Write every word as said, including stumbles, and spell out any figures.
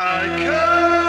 I can